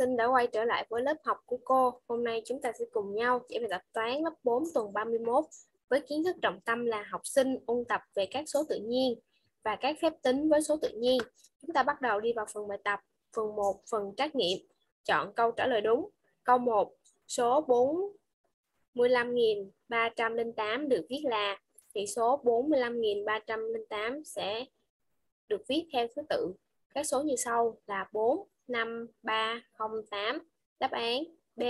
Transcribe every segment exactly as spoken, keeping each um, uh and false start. sinh đã quay trở lại với lớp học của cô. Hôm nay chúng ta sẽ cùng nhau giải bài tập toán lớp bốn tuần ba mươi mốt với kiến thức trọng tâm là học sinh ôn tập về các số tự nhiên và các phép tính với số tự nhiên. Chúng ta bắt đầu đi vào phần bài tập. Phần một, phần trắc nghiệm. Chọn câu trả lời đúng. Câu một, số bốn mươi lăm nghìn ba trăm lẻ tám được viết là, thì số bốn mươi lăm nghìn ba trăm lẻ tám sẽ được viết theo thứ tự các số như sau là bốn, năm, ba, không, tám. Đáp án B.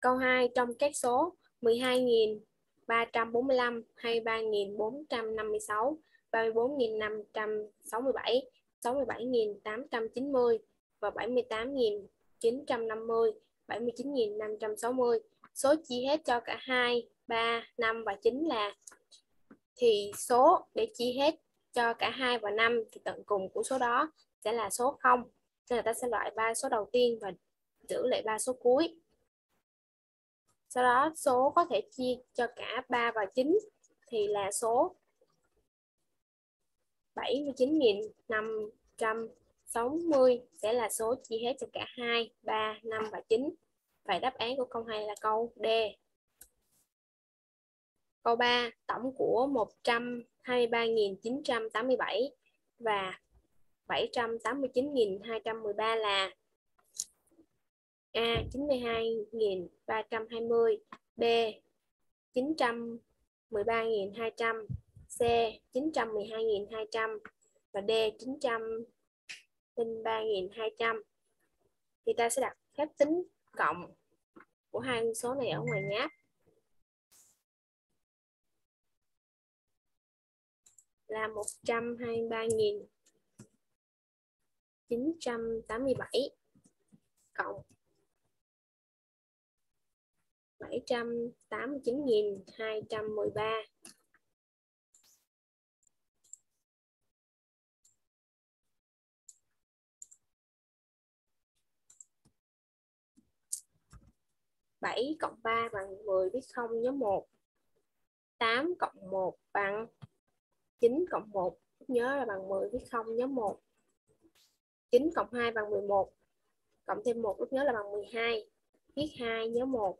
Câu hai, trong các số mười hai nghìn ba trăm bốn mươi lăm, hai mươi ba nghìn bốn trăm năm mươi sáu, ba mươi bốn nghìn năm trăm sáu mươi bảy, sáu mươi bảy nghìn tám trăm chín mươi và bảy mươi tám nghìn chín trăm năm mươi, bảy mươi chín nghìn năm trăm sáu mươi. Số chia hết cho cả hai, ba, năm và chín là, thì số để chia hết cho cả hai và năm thì tận cùng của số đó sẽ là số không. Nên là ta sẽ loại ba số đầu tiên và giữ lại ba số cuối. Sau đó số có thể chia cho cả ba và chín thì là số bảy mươi chín nghìn năm trăm sáu mươi sẽ là số chia hết cho cả hai, ba, năm và chín. Vậy đáp án của câu hai là câu D. Câu ba, tổng của một trăm hai mươi ba nghìn chín trăm tám mươi bảy và bảy trăm tám mươi chín nghìn hai trăm mười ba là A. chín mươi hai nghìn ba trăm hai mươi, B. chín trăm mười ba nghìn hai trăm, C. chín trăm mười hai nghìn hai trăm và D. chín trăm linh ba nghìn hai trăm. Thì ta sẽ đặt phép tính cộng của hai con số này ở ngoài nháp là một trăm hai mươi ba nghìn chín trăm tám mươi bảy cộng bảy trăm tám mươi chín nghìn hai trăm mười ba. bảy cộng ba bằng mười, viết không nhớ một. tám cộng một bằng chín cộng một, nhớ là bằng mười, viết không nhớ một. chín cộng hai bằng mười một, cộng thêm một lúc nhớ là bằng mười hai, viết hai nhớ một.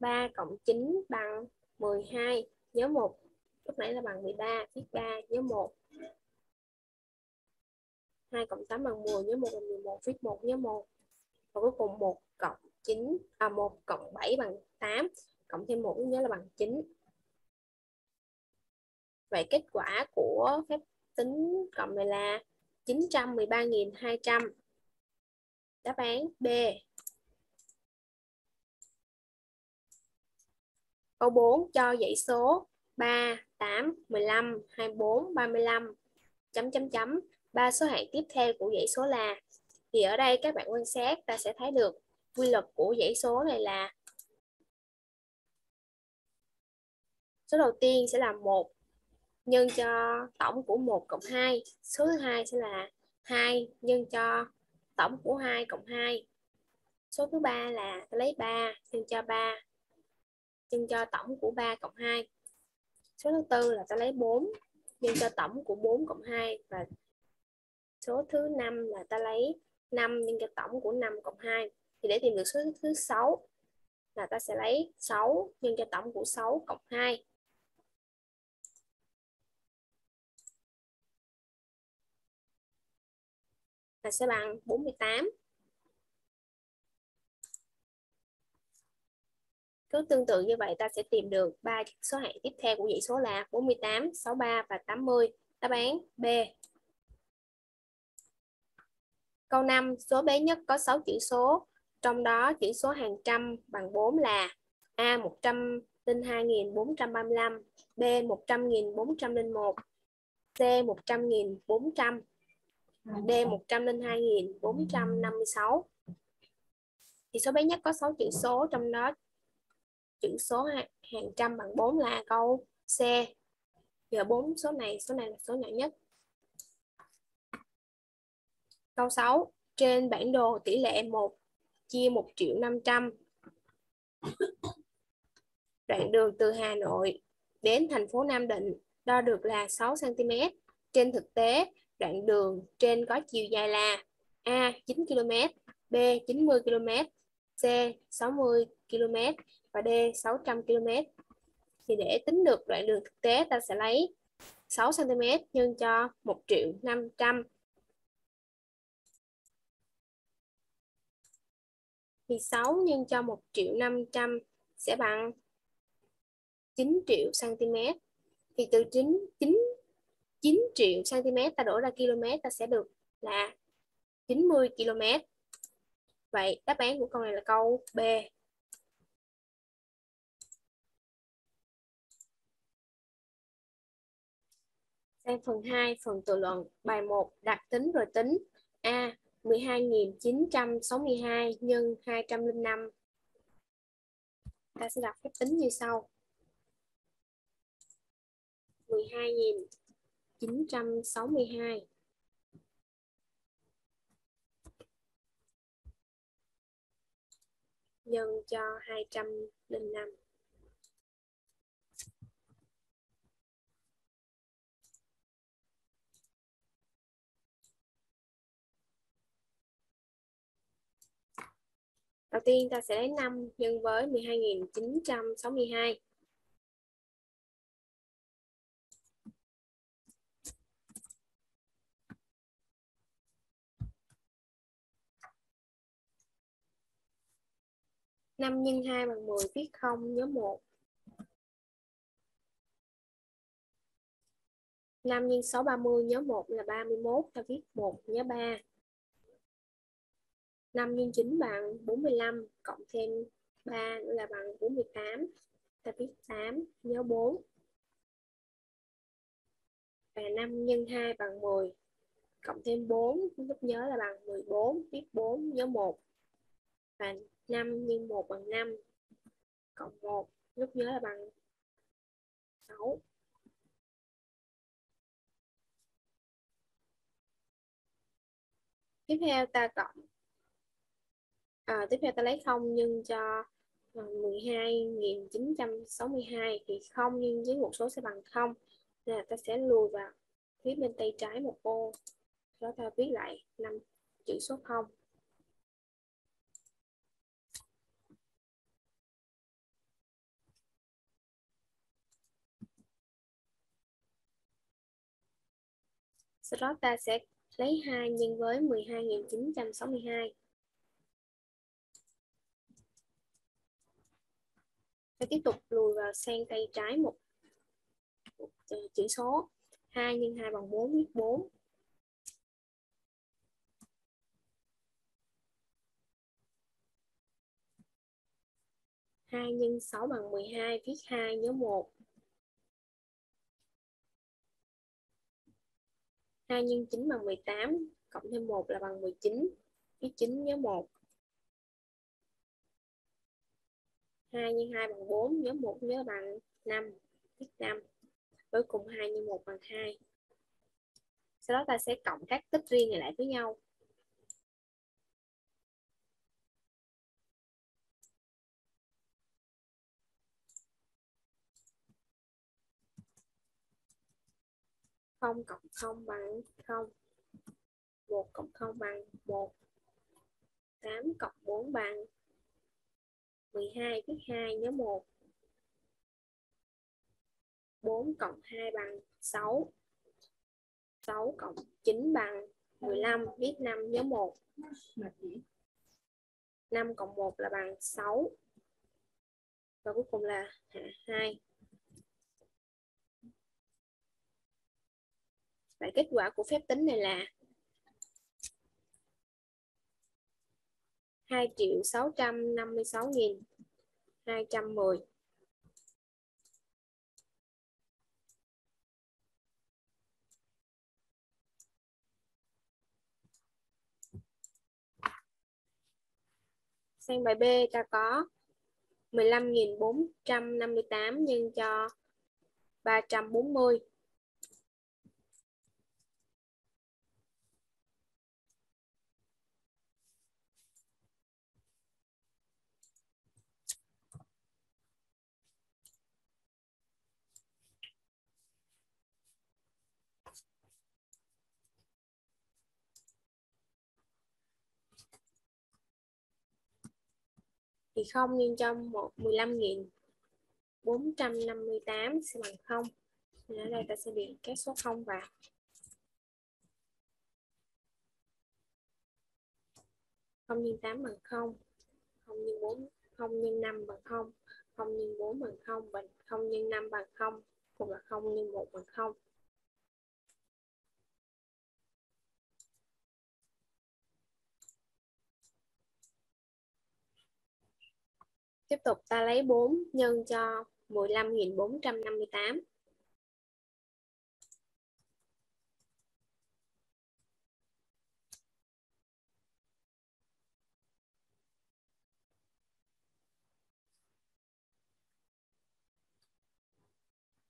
ba cộng chín bằng mười hai, nhớ một, lúc nãy là bằng mười ba, viết ba nhớ một. hai cộng tám bằng mười, nhớ một là mười một, viết một nhớ một. Và cuối cùng một cộng chín, à một cộng bảy bằng tám, cộng thêm một nhớ là bằng chín. Vậy kết quả của phép tính cộng này là chín trăm mười ba nghìn hai trăm. Đáp án B. Câu bốn, cho dãy số ba, tám, mười lăm, hai mươi bốn, ba mươi lăm, chấm chấm chấm. Ba số hạng tiếp theo của dãy số là, thì ở đây các bạn quan sát ta sẽ thấy được quy luật của dãy số này là số đầu tiên sẽ là một nhân cho tổng của một cộng hai, số thứ hai sẽ là hai nhân cho tổng của hai cộng hai, số thứ ba là ta lấy ba nhân cho ba nhân cho tổng của ba cộng hai, số thứ tư là ta lấy bốn nhân cho tổng của bốn cộng hai, và số thứ năm là ta lấy năm nhân cho tổng của năm cộng hai. Thì để tìm được số thứ sáu là ta sẽ lấy sáu nhân cho tổng của sáu cộng hai. Là sẽ bằng bốn mươi tám. Cứ tương tự như vậy ta sẽ tìm được ba số hạng tiếp theo của dãy số là bốn mươi tám, sáu mươi ba và tám mươi. Đáp án B. Câu năm, số bé nhất có sáu chữ số, trong đó chữ số hàng trăm bằng bốn là A. một trăm lẻ hai nghìn bốn trăm ba mươi lăm, B. một trăm nghìn bốn trăm lẻ một, C. một trăm nghìn bốn trăm, D. một trăm lẻ hai nghìn bốn trăm năm mươi sáu. Thì số bé nhất có sáu chữ số, trong đó chữ số hàng trăm bằng bốn là câu C. Giờ bốn số này, số này là số nhỏ nhất. Câu sáu, trên bản đồ tỷ lệ một chia một triệu năm trăm Đoạn đường từ Hà Nội đến thành phố Nam Định đo được là sáu xăng ti mét. Trên thực tế, đoạn đường trên có chiều dài là A. chín ki lô mét, B. chín mươi ki lô mét, C. sáu mươi ki lô mét và D. sáu trăm ki lô mét. Thì để tính được đoạn đường thực tế, ta sẽ lấy sáu xăng ti mét nhân cho một triệu năm trăm. Thì sáu nhân cho một triệu năm trăm sẽ bằng chín triệu xăng ti mét. Thì từ chín, chín, chín triệu xăng ti mét ta đổ ra km, ta sẽ được là chín mươi ki lô mét. Vậy đáp án của câu này là câu B. Sang phần hai, phần tự luận. Bài một, đặc tính rồi tính. A. mười hai nghìn chín trăm sáu mươi hai nhân hai trăm lẻ năm. Ta sẽ đặt phép tính như sau. mười hai nghìn chín trăm sáu mươi hai nhân cho hai trăm lẻ năm. Đầu tiên ta sẽ lấy năm nhân với mười hai nghìn chín trăm sáu mươi hai. năm nhân hai bằng mười, viết không, nhớ một. năm nhân sáu, ba mươi, nhớ một là ba mươi mốt, ta viết một, nhớ ba. năm nhân chín bằng bốn mươi lăm, cộng thêm ba là bằng bốn mươi tám, ta viết tám, nhớ bốn. Và năm nhân hai bằng mười, cộng thêm bốn, lúc nhớ là bằng mười bốn, viết bốn, nhớ một. Và năm nhân một bằng năm, cộng một, lúc nhớ là bằng sáu. Tiếp theo ta cộng à, tiếp theo ta lấy không nhân cho mười hai nghìn chín trăm sáu mươi hai. Thì không nhân với một số sẽ bằng không, nên là ta sẽ lùi vào phía bên tay trái một ô, đó ta viết lại năm chữ số không. Sau đó ta sẽ lấy hai nhân với mười hai nghìn chín trăm sáu mươi hai. Ta tiếp tục lùi vào sang tay trái một, một chữ số. hai nhân hai bằng bốn, viết bốn. hai nhân sáu bằng mười hai, viết hai, nhớ một. hai nhân chín bằng mười tám, cộng thêm một là bằng mười chín, viết chín, nhớ một. hai nhân hai bằng bốn, nhớ một, nhớ bằng năm, viết năm. Cuối cùng hai nhân một bằng hai. Sau đó ta sẽ cộng các tích riêng này lại với nhau. không cộng không bằng không, một cộng không bằng một, tám cộng bốn bằng mười hai, viết hai, nhớ một. bốn cộng hai bằng sáu, sáu cộng chín bằng mười lăm, viết năm, nhớ một. năm cộng một là bằng sáu, và cuối cùng là hai. Vậy kết quả của phép tính này là hai triệu sáu trăm năm mươi sáu nghìn hai trăm mười. Sang bài B, ta có mười lăm nghìn bốn trăm năm mươi tám nhân cho ba trăm bốn mươi. thì không nhân cho mười lăm nghìn bốn trăm năm mươi tám sẽ bằng không. Nên ở đây ta sẽ điền các số không vào. không nhân tám bằng không, không nhân bốn, không nhân năm bằng không, không nhân bốn bằng không, không nhân năm bằng không, cùng là không nhân một bằng không. Tiếp tục ta lấy bốn nhân cho mười lăm nghìn bốn trăm năm mươi tám.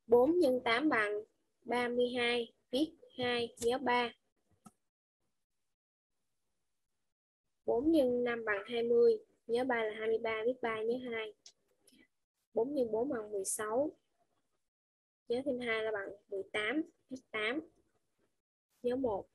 bốn nhân tám bằng ba mươi hai, viết hai, nhớ ba. bốn nhân năm bằng hai mươi, nhớ ba là hai mươi ba, viết ba, nhớ hai. bốn nhân bốn bằng mười sáu, nhớ thêm hai là bằng mười tám, viết tám, nhớ một.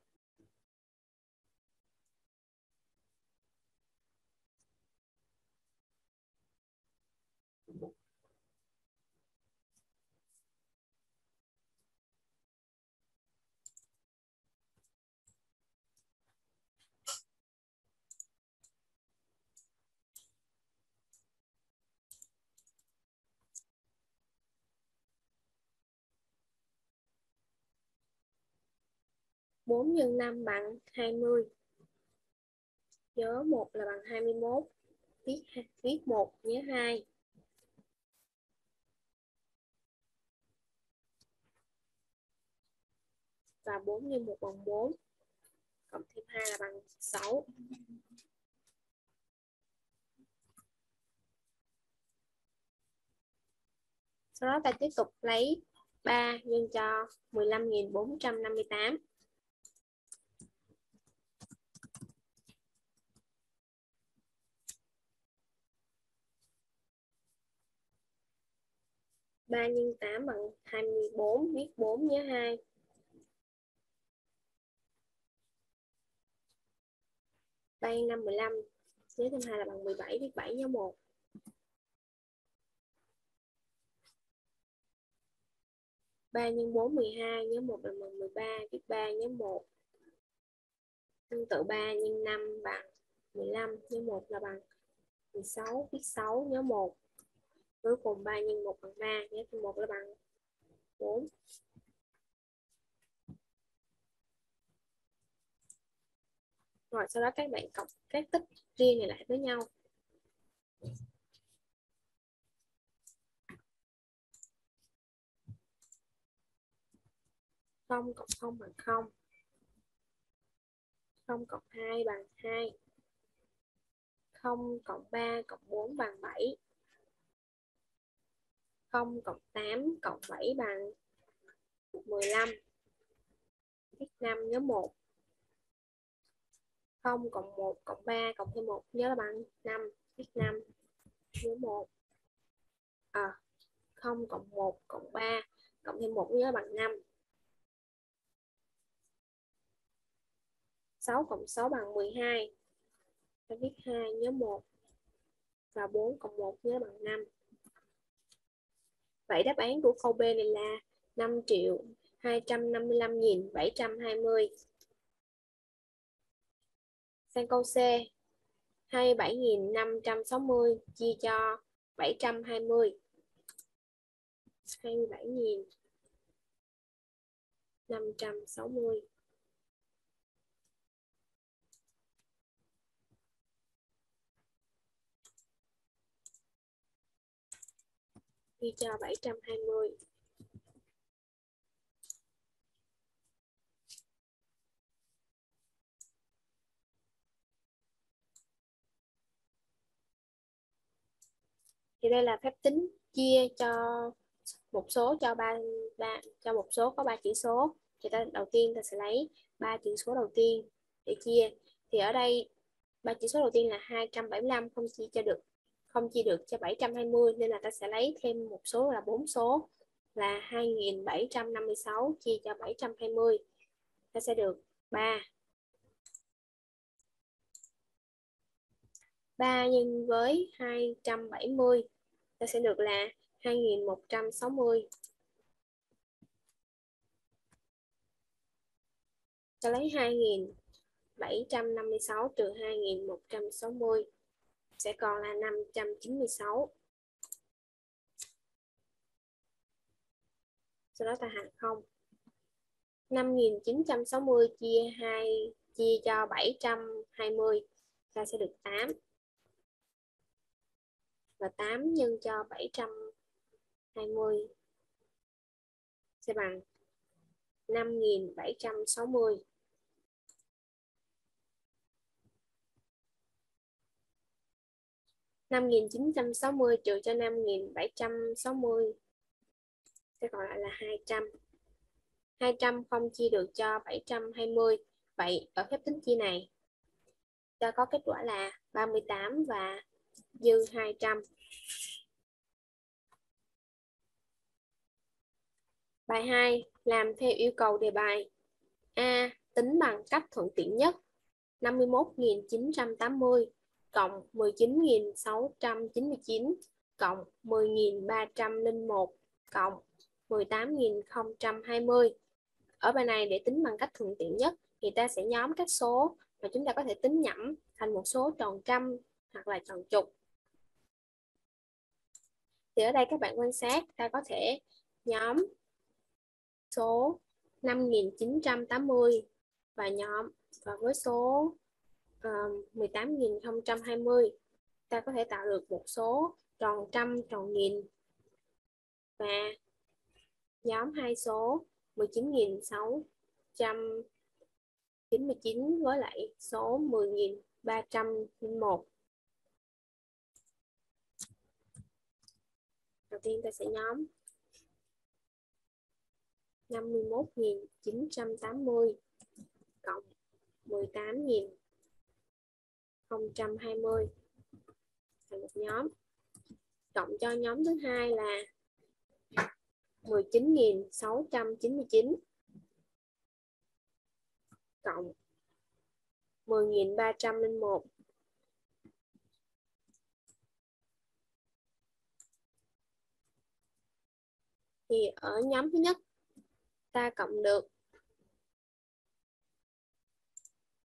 bốn nhân năm bằng hai mươi. Nhớ một là bằng hai mươi mốt. Viết viết một, nhớ hai. Và bốn nhân một bằng bốn. Cộng thêm hai là bằng sáu. Sau đó ta tiếp tục lấy ba nhân cho mười lăm nghìn bốn trăm năm mươi tám. ba nhân tám bằng hai mươi bốn, viết bốn, nhớ hai. ba nhân năm mười lăm, nhớ thêm hai là bằng mười bảy, viết bảy, nhớ một. ba nhân bốn mười hai, nhớ một là bằng mười ba, viết ba, nhớ một. Tương tự ba nhân năm bằng mười lăm, nhớ một là bằng mười sáu, viết sáu, nhớ một. Cuối cùng ba nhân một bằng ba, nhớ thêm một là bằng bốn. Rồi sau đó các bạn cộng các tích riêng này lại với nhau. không cộng không bằng không. không cộng hai bằng hai. không cộng ba cộng bốn bằng bảy. không cộng tám cộng bảy bằng mười lăm, viết năm, nhớ một. không cộng một cộng ba cộng thêm một, nhớ là bằng năm, viết năm, nhớ một. À, không cộng một cộng ba cộng thêm một, nhớ là bằng năm. sáu cộng sáu bằng mười hai, viết hai, nhớ một. Và bốn cộng một, nhớ là bằng năm. Vậy đáp án của câu B này là năm triệu hai trăm năm mươi lăm nghìn bảy trăm hai mươi. Sang câu C, hai mươi bảy nghìn năm trăm sáu mươi chia cho bảy trăm hai mươi. hai mươi bảy nghìn năm trăm sáu mươi. Chia cho bảy trăm hai mươi. Thì đây là phép tính chia cho một số cho ba, ba cho một số có ba chữ số. Thì ta đầu tiên ta sẽ lấy ba chữ số đầu tiên để chia. Thì ở đây ba chữ số đầu tiên là hai trăm bảy mươi lăm, không chia cho được. Không chia được cho bảy trăm hai mươi, nên là ta sẽ lấy thêm một số là bốn số là hai nghìn bảy trăm năm mươi sáu chia cho bảy trăm hai mươi. Ta sẽ được ba. ba nhân với hai trăm bảy mươi, ta sẽ được là hai nghìn một trăm sáu mươi. Ta lấy hai nghìn bảy trăm năm mươi sáu trừ hai nghìn một trăm sáu mươi sẽ còn là năm trăm chín mươi sáu. Sau đó ta hạch không. năm nghìn chín trăm sáu mươi chia hai chia cho bảy trăm hai mươi ta sẽ được tám. Và tám nhân cho bảy trăm hai mươi sẽ bằng năm nghìn bảy trăm sáu mươi. năm nghìn chín trăm sáu mươi trừ cho năm nghìn bảy trăm sáu mươi sẽ còn lại là hai trăm. hai trăm không chia được cho bảy trăm hai mươi. Vậy ở phép tính chia này ta có kết quả là ba mươi tám và dư hai trăm. Bài hai. Làm theo yêu cầu đề bài. A. Tính bằng cách thuận tiện nhất năm mươi mốt nghìn chín trăm tám mươi cộng mười chín nghìn sáu trăm chín mươi chín cộng mười nghìn ba trăm lẻ một cộng mười tám nghìn không trăm hai mươi. Ở bài này để tính bằng cách thuận tiện nhất thì ta sẽ nhóm các số mà chúng ta có thể tính nhẩm thành một số tròn trăm hoặc là tròn chục. Thì ở đây các bạn quan sát, ta có thể nhóm số năm nghìn chín trăm tám mươi và nhóm và với số uh, mười tám nghìn không trăm hai mươi ta có thể tạo được một số tròn trăm, tròn nghìn. Và nhóm hai số mười chín nghìn sáu trăm chín mươi chín với lại số mười nghìn ba trăm lẻ một. Đầu tiên ta sẽ nhóm năm mươi mốt nghìn chín trăm tám mươi cộng mười tám nghìn không trăm hai mươi thành một nhóm. Cộng cho nhóm thứ hai là mười chín nghìn sáu trăm chín mươi chín cộng mười nghìn ba trăm lẻ một thì ở nhóm thứ nhất ta cộng được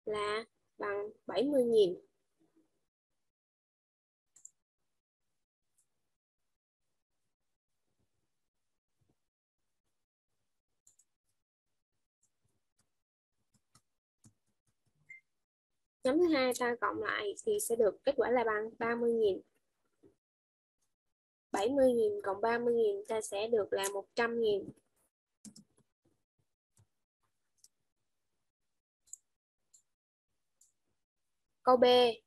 là bằng bảy mươi nghìn. Nhóm thứ hai ta cộng lại thì sẽ được kết quả là bằng ba mươi nghìn. bảy mươi nghìn cộng ba mươi nghìn ta sẽ được là một trăm nghìn. Câu B.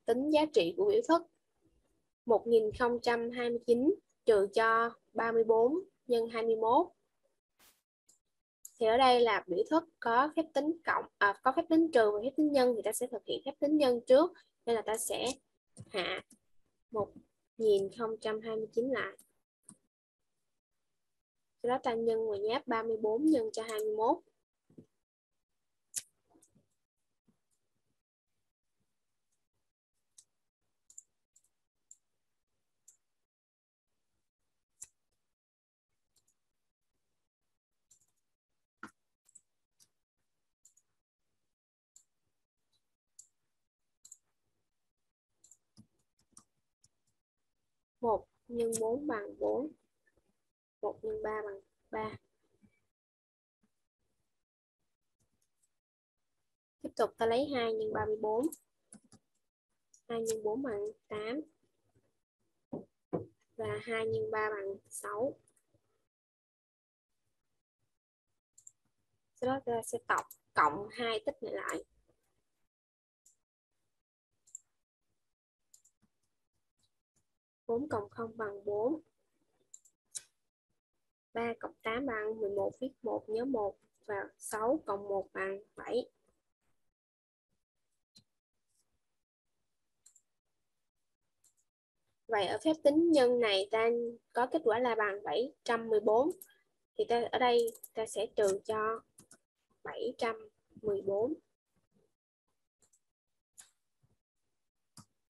Tính giá trị của biểu thức một nghìn không trăm hai mươi chín trừ cho ba mươi bốn nhân hai mươi mốt. Thì ở đây là biểu thức có phép tính cộng à, có phép tính trừ và phép tính nhân, thì ta sẽ thực hiện phép tính nhân trước, nên là ta sẽ hạ một nghìn không trăm hai mươi chín lại. Sau đó ta nhân vào nháp ba mươi bốn nhân cho hai mươi mốt. một nhân bốn bằng bốn, một nhân ba bằng ba. Tiếp tục ta lấy hai nhân ba mươi bốn, hai nhân bốn bằng tám và hai nhân ba bằng sáu. Sau đó ta sẽ tập cộng hai tích này lại. bốn cộng không bằng bốn. ba cộng tám bằng mười một, viết một nhớ một. Và sáu cộng một bằng bảy. Vậy ở phép tính nhân này ta có kết quả là bằng bảy trăm mười bốn. Thì ta ở đây ta sẽ trừ cho bảy trăm mười bốn.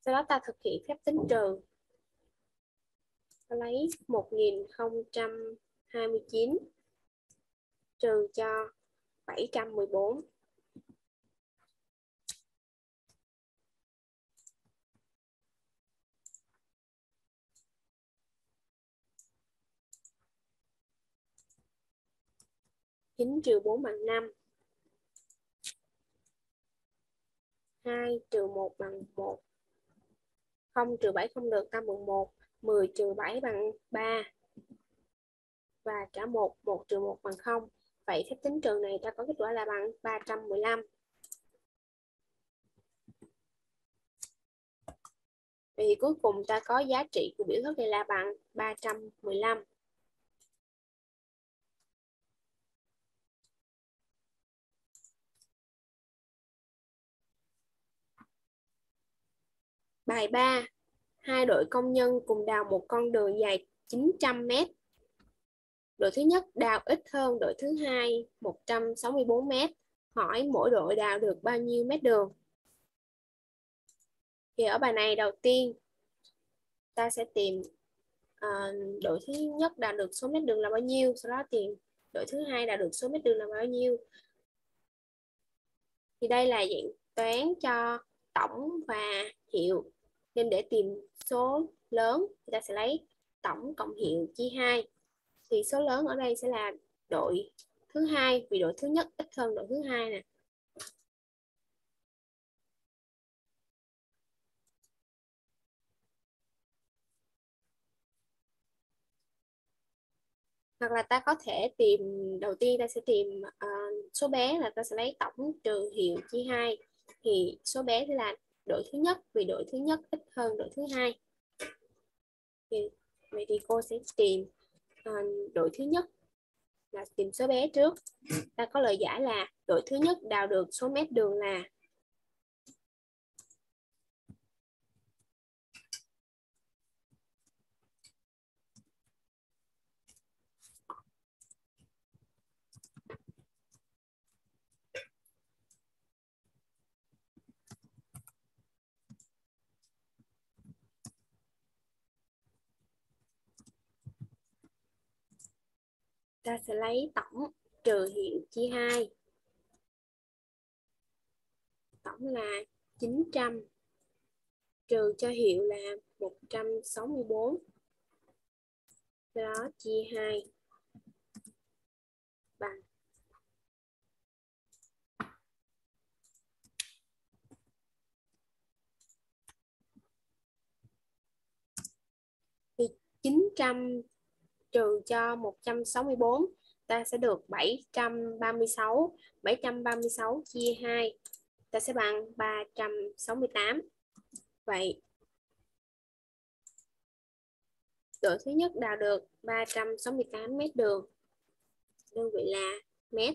Sau đó ta thực hiện phép tính trừ. Ta lấy một nghìn không trăm hai mươi chín trừ cho bảy trăm mười bốn. chín trừ bốn bằng năm. hai trừ một bằng một. không trừ bảy không được, ta mượn một. mười trừ bảy bằng ba. Và trả một, một trừ một bằng không. Vậy phép tính trừ này ta có kết quả là bằng ba trăm mười lăm. Vậy thì cuối cùng ta có giá trị của biểu thức này là bằng ba trăm mười lăm. Bài ba. Hai đội công nhân cùng đào một con đường dài chín trăm mét. Đội thứ nhất đào ít hơn đội thứ hai một trăm sáu mươi bốn mét. Hỏi mỗi đội đào được bao nhiêu mét đường? Thì ở bài này đầu tiên ta sẽ tìm uh, đội thứ nhất đào được số mét đường là bao nhiêu. Sau đó tìm đội thứ hai đào được số mét đường là bao nhiêu. Thì đây là dạng toán cho tổng và hiệu, nên để tìm số lớn thì ta sẽ lấy tổng cộng hiệu chia hai. Thì số lớn ở đây sẽ là đội thứ hai, vì đội thứ nhất ít hơn đội thứ hai nè. Hoặc là ta có thể tìm, đầu tiên ta sẽ tìm uh, số bé, là ta sẽ lấy tổng trừ hiệu chia hai. Thì số bé sẽ là đội thứ nhất, vì đội thứ nhất ít hơn đội thứ hai. Thì, vậy thì cô sẽ tìm uh, đội thứ nhất là tìm số bé trước. Ta có lời giải là đội thứ nhất đào được số mét đường là ta sẽ lấy tổng trừ hiệu chia hai. Tổng là chín trăm trừ cho hiệu là một trăm sáu mươi bốn. Đó chia hai bằng thì chín trăm trừ cho một trăm sáu mươi bốn, ta sẽ được bảy trăm ba mươi sáu. bảy trăm ba mươi sáu chia hai, ta sẽ bằng ba trăm sáu mươi tám. Vậy, đội thứ nhất đào được ba trăm sáu mươi tám mét đường. Đơn vị là mét.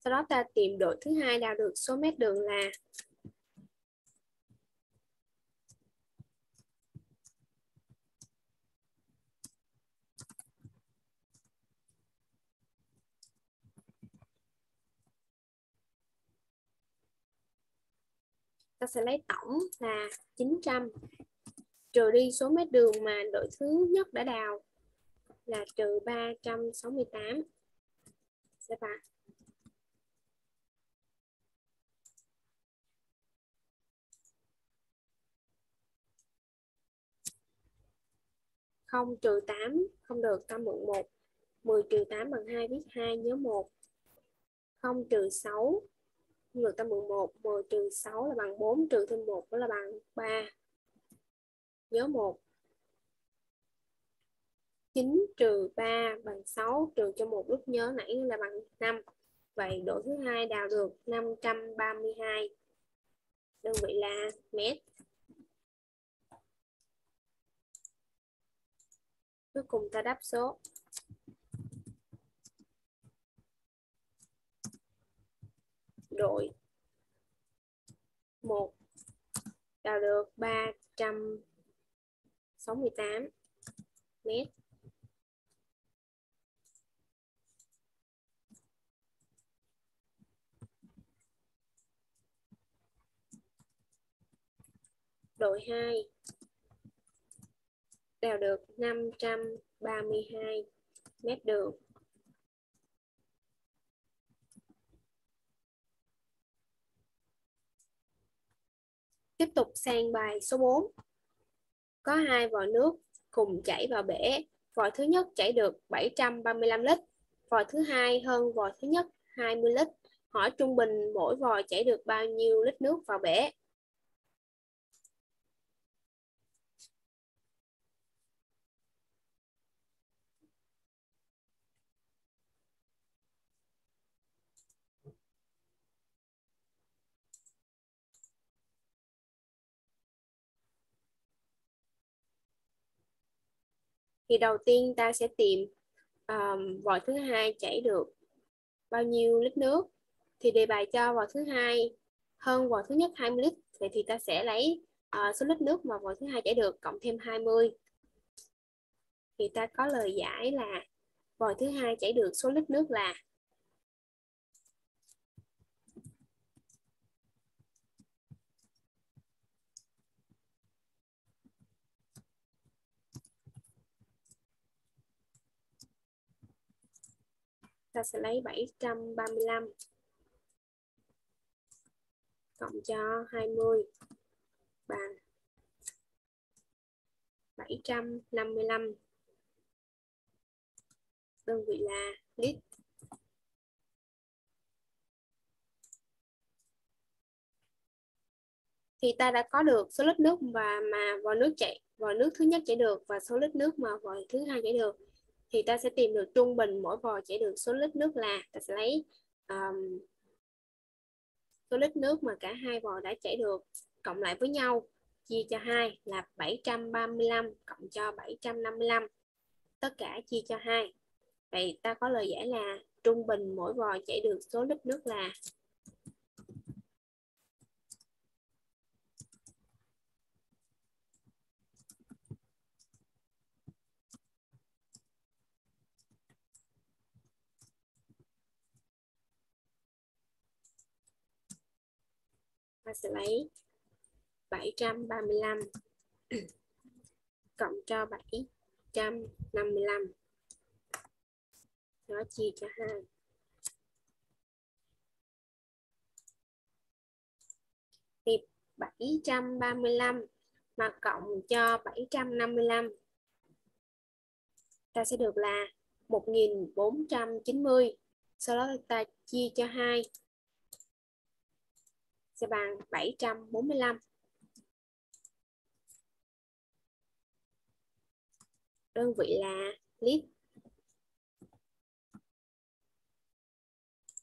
Sau đó ta tìm đội thứ hai đào được số mét đường là ta sẽ lấy tổng là chín trăm trừ đi số mét đường mà đội thứ nhất đã đào là trừ ba trăm sáu mươi tám, sẽ bằng không trừ tám không được, ta mượn một. mười trừ tám bằng hai viết hai nhớ một. không trừ sáu được, ta mượn một. mười trừ sáu là bằng bốn, trừ thêm một đó là bằng ba. Nhớ một. chín trừ ba bằng sáu, trừ cho một lúc nhớ nãy là bằng năm. Vậy đội thứ hai đào được năm trăm ba mươi hai. Đơn vị là mét. Cuối cùng ta đáp số. Đội một đào được ba trăm sáu mươi tám mét. đội hai đào được năm trăm ba mươi hai mét đường. Tiếp tục sang bài số bốn. Có hai vòi nước cùng chảy vào bể. Vòi thứ nhất chảy được bảy trăm ba mươi lăm lít, vòi thứ hai hơn vòi thứ nhất hai mươi lít. Hỏi trung bình mỗi vòi chảy được bao nhiêu lít nước vào bể? Thì đầu tiên ta sẽ tìm um, vòi thứ hai chảy được bao nhiêu lít nước. Thì đề bài cho vòi thứ hai hơn vòi thứ nhất hai mươi lít. Vậy thì ta sẽ lấy uh, số lít nước mà vòi thứ hai chảy được cộng thêm hai mươi. Thì ta có lời giải là vòi thứ hai chảy được số lít nước là ta sẽ lấy bảy trăm ba mươi lăm cộng cho hai mươi bằng bảy trăm năm mươi lăm, đơn vị là lít. Thì ta đã có được số lít nước và mà vòi nước chảy, vòi nước thứ nhất chảy được và số lít nước mà vòi thứ hai chảy được. Thì ta sẽ tìm được trung bình mỗi vòi chảy được số lít nước là ta sẽ lấy um, số lít nước mà cả hai vòi đã chảy được cộng lại với nhau chia cho hai là bảy trăm ba mươi lăm cộng cho bảy trăm năm mươi lăm, tất cả chia cho hai. Vậy ta có lời giải là trung bình mỗi vòi chảy được số lít nước là ta sẽ lấy bảy trăm ba mươi lăm cộng cho bảy trăm năm mươi lăm, nó chia cho hai. Thì bảy trăm ba mươi lăm mà cộng cho bảy trăm năm mươi lăm ta sẽ được là một nghìn bốn trăm chín mươi. Sau đó ta chia cho hai sẽ bằng bảy trăm bốn mươi lăm. Đơn vị là lít.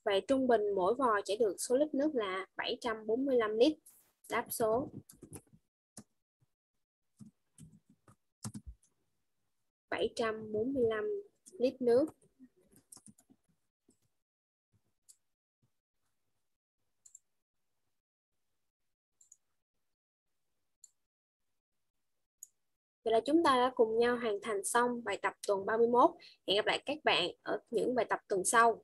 Vậy trung bình mỗi vòi chảy được số lít nước là bảy trăm bốn mươi lăm lít. Đáp số bảy trăm bốn mươi lăm lít nước. Vậy là chúng ta đã cùng nhau hoàn thành xong bài tập tuần ba mươi mốt. Hẹn gặp lại các bạn ở những bài tập tuần sau.